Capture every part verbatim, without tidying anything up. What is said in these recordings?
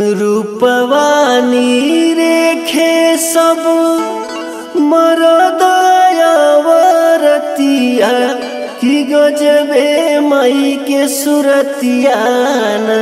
रूपवानी रेखे सब मरदयावरतिया की गजबे मई के सुरतियान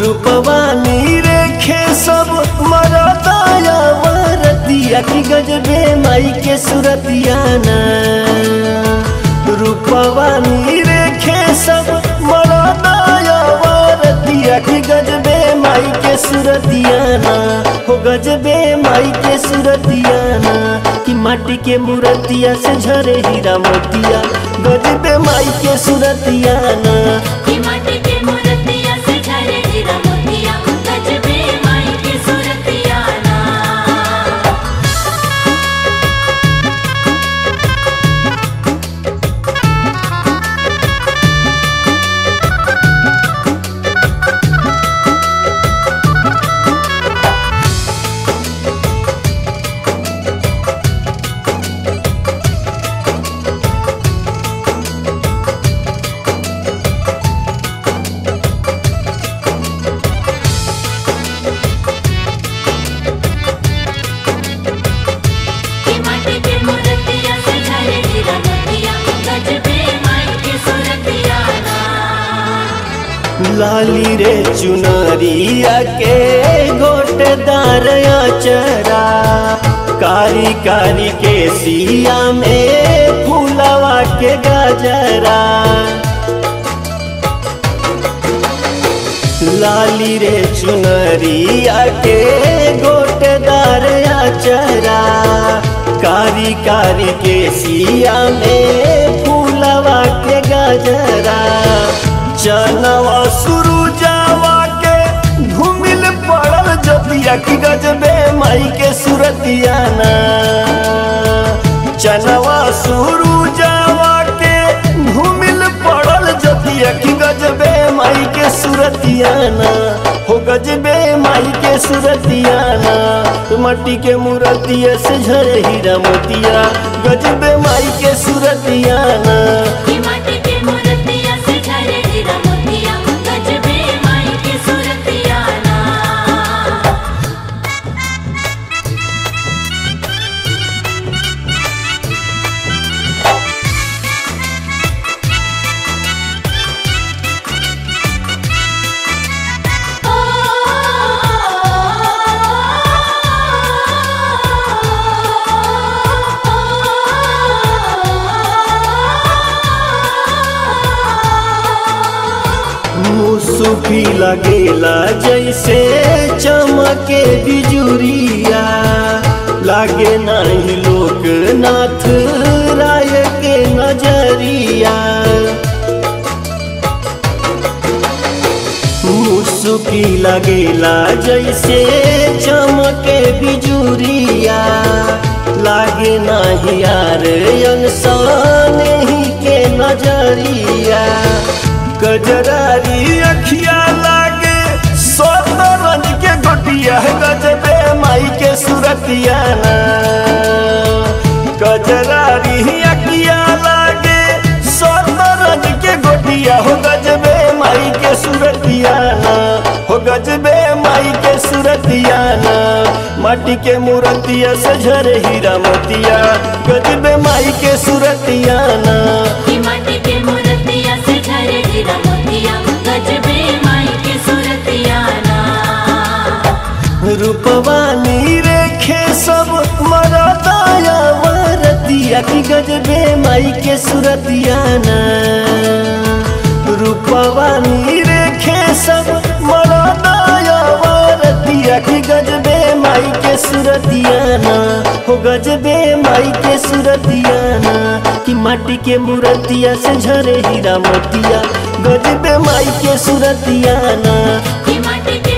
रूपवानी रेखे सब मरदया वरतिया की गजबे माई के सुरतिया ना। रूपवानी रेखे सब मरदया वरतिया की गजबे माई के सुरतिया ना। हो गजबे माई के सुरतिया ना कि माटी के मूर्तिया से झरे हीरा मोतिया। गजबे माई के सुरतिया ना कि माटी के मूर्तिया से झरे हीरा लाली रे चुनरिया के गोटदार अचरा कारी कारी के सिया में फूलवा के गजरा। लाली रे चुनरिया के गोटदार अचरा कारी कारी के सिया में फूलवा के गजरा। चलवा सुरुजावा के घूमिल पड़ल जतिया की गजबे माई के सुरतिया ना। चलवा सुरुजावा के घूमिल पड़ल जतिया की गजबे माई के सुरतिया ना। हो गजबे माई के सुरतिया ना मट्टी के मूर्तिया से झरे हीरा मोतिया। गजबे माई के सुरतिया ना सूफी लगेला जैसे चमके बिजुरिया। लागे नहीं लोकनाथ राय के नजरिया। सूफी लगेला जैसे चमके बिजुरिया। लागे नहीं यार इंसान ही के नजरिया। गजरारी अखिया लागे सोतरन के गोटिया गजबे माई के सुरतिया ना। गजरारी अखिया लागे सोतरन के गोटिया हो गजबे माई के सुरतिया ना। हो गजबे माई के सुरतिया ना माटी के मूर्तिया से झरे हीरा मोतिया। गजबे माई के सुरतिया ना गजबे माई के सुरतिया ना। रूपवानी रेखे सब मरदया वरतिया की गजबे माई के सुरतिया ना। रूपवानी रेखे सब मरदया वरतिया की गजबे माई के सुरतिया ना। गजबे माई के सूरतिया ना कि माटी के मूर्तिया से झरे हीरा मोतिया। गजबे माई के सूरतिया ना कि माटी के